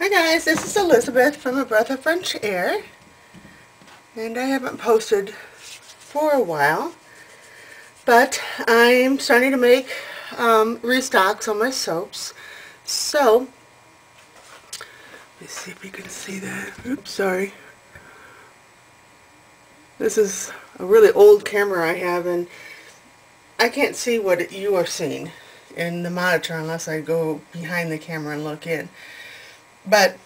Hi guys, this is Elizabeth from A Breath of French Air, and I haven't posted for a while, but I'm starting to make restocks on my soaps. So, let me see if you can see that. Oops, sorry. This is a really old camera I have, and I can't see what you are seeing in the monitor unless I go behind the camera and look in. But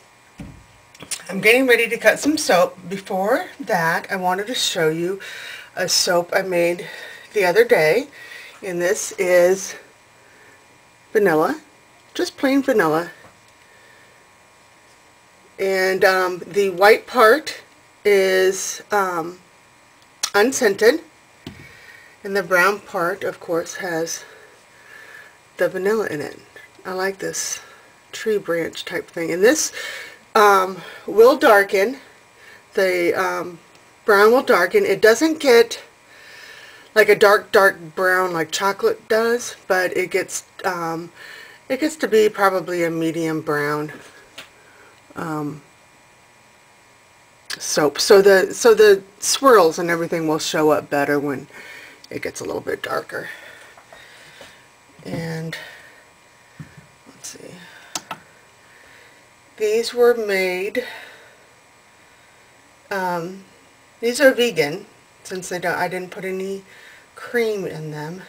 I'm getting ready to cut some soap. Before that, I wanted to show you a soap I made the other day, and this is vanilla, just plain vanilla. And the white part is unscented, and the brown part, of course, has the vanilla in it. I like this tree branch type thing, and this will darken. The brown will darken. It doesn't get like a dark brown like chocolate does, but it gets to be probably a medium brown soap. So the swirls and everything will show up better when it gets a little bit darker. And let's see. These were made, these are vegan, since they don't, I didn't put any cream in them.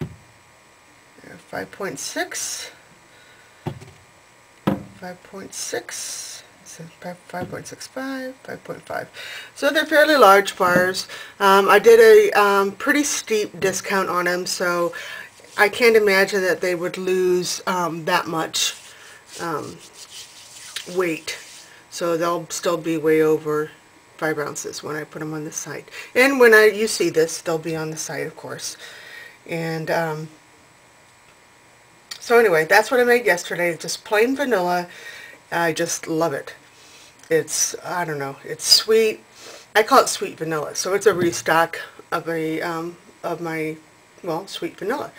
They're 5.6, 5.6, 5.65, 5.5. So they're fairly large bars. I did a pretty steep discount on them, so I can't imagine that they would lose that much weight. So they'll still be way over 5 ounces when I put them on the site. And when you see this, they'll be on the site, of course. And so anyway, that's what I made yesterday. Just plain vanilla. I just love it. It's, I don't know, it's sweet. I call it sweet vanilla. So it's a restock of my, well, sweet vanilla.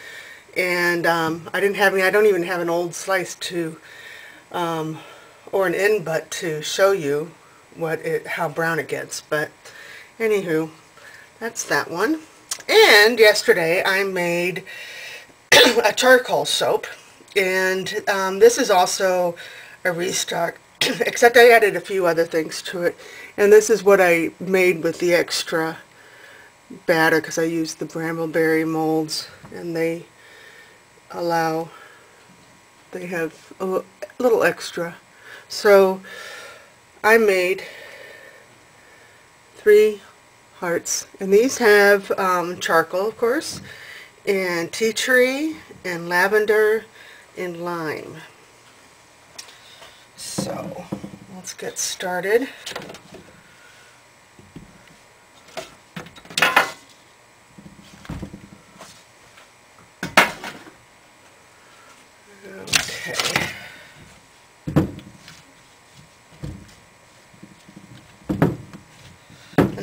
And I didn't have any, I don't even have an old slice to, or an end butt to show you how brown it gets. But anywho, that's that one. And yesterday I made a charcoal soap. And this is also a restock, except I added a few other things to it. And this is what I made with the extra batter, because I used the Brambleberry molds, and they have a little extra. So I made 3 hearts, and these have charcoal, of course, and tea tree and lavender and lime. So let's get started.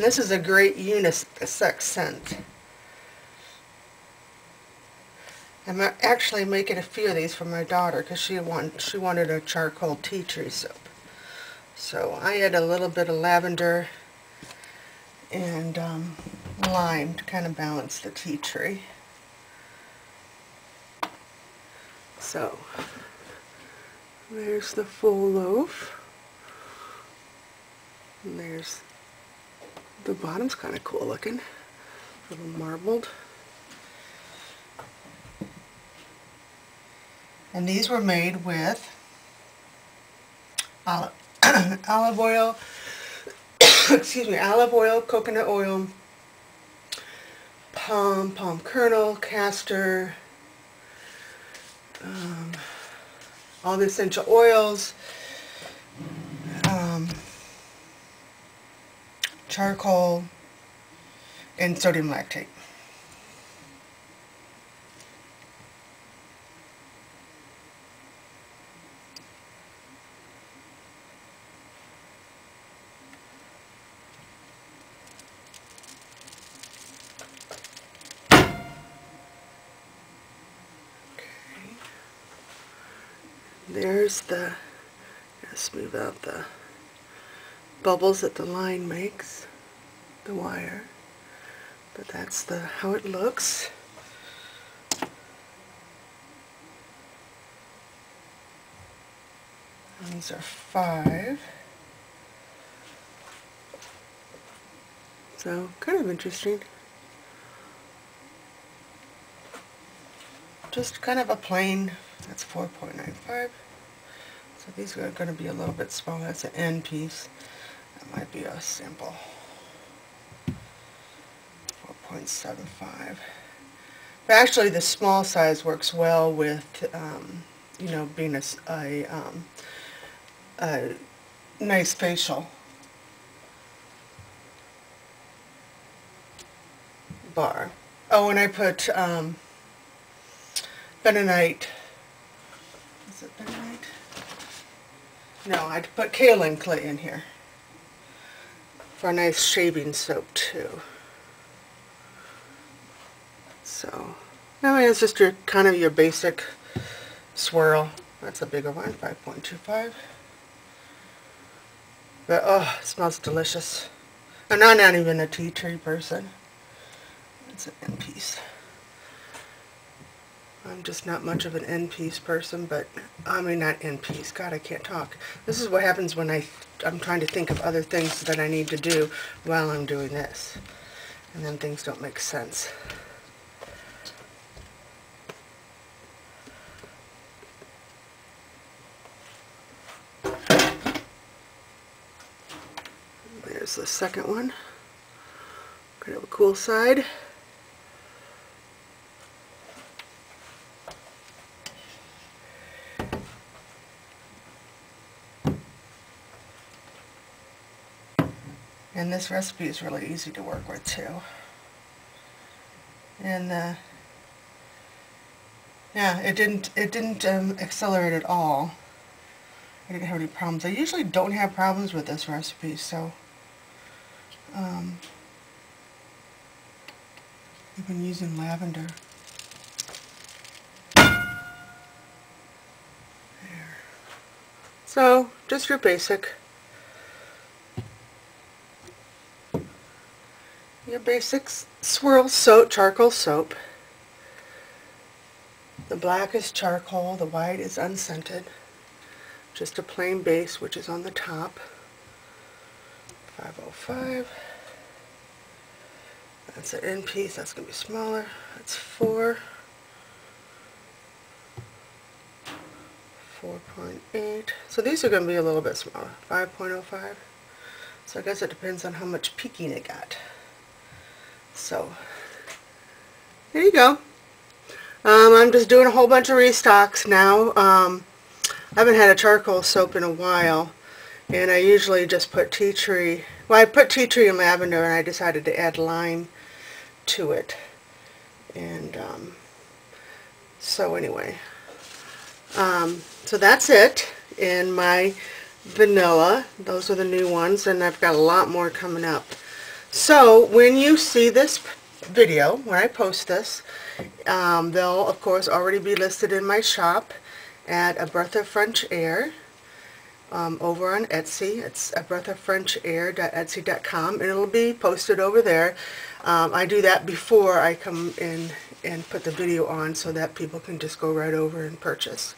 And this is a great unisex scent. I'm actually making a few of these for my daughter, because she wanted a charcoal tea tree soap. So I add a little bit of lavender and lime to kind of balance the tea tree. So there's the full loaf. And there's the bottom's kind of cool looking, a little marbled. And these were made with olive oil, excuse me, olive oil, coconut oil, palm kernel, castor, all the essential oils, charcoal, and sodium lactate. Okay. There's the, let's move out the bubbles that the line makes, the wire, but that's the how it looks. These are 5. So kind of interesting. Just kind of a plain, that's 4.95. So these are going to be a little bit smaller. That's an end piece. That might be a sample. 4.75. But actually the small size works well with, you know, being a nice facial bar. Oh, and I put bentonite. Is it bentonite? No, I put kaolin clay in here for a nice shaving soap too. So anyway, it's just your kind of your basic swirl. That's a bigger one, 5.25. But oh, it smells delicious. And I'm not even a tea tree person. It's an end piece. I'm just not much of an end piece person, but I mean not end piece. God, I can't talk. This is what happens when I'm trying to think of other things that I need to do while I'm doing this. And then things don't make sense. There's the second one. Kind of a cool side. And this recipe is really easy to work with too. And yeah, it didn't accelerate at all. I didn't have any problems. I usually don't have problems with this recipe, so I've been using lavender. There. So just your basic. Your basic swirl soap, charcoal soap. The black is charcoal, the white is unscented. Just a plain base, which is on the top. 505. That's an end piece, that's going to be smaller. That's 4. 4.8. So these are going to be a little bit smaller. 5.05. So I guess it depends on how much peaking it got. So there you go. I'm just doing a whole bunch of restocks now. I haven't had a charcoal soap in a while, and I usually just put tea tree. Well, I put tea tree and lavender, and I decided to add lime to it. And so anyway, so that's it in my vanilla. Those are the new ones, and I've got a lot more coming up. So when you see this video, when I post this, they'll of course already be listed in my shop at A Breath of French Air over on Etsy. It's A Breath of French Air.etsy.com, and it'll be posted over there. I do that before I come in and put the video on so that people can just go right over and purchase.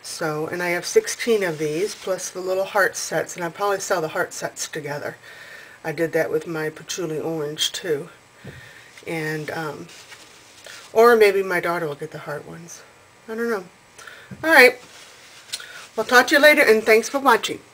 So, and I have 16 of these plus the little heart sets, and I probably sell the heart sets together. I did that with my patchouli orange too, and or maybe my daughter will get the heart ones. I don't know. All right. Well, talk to you later, and thanks for watching.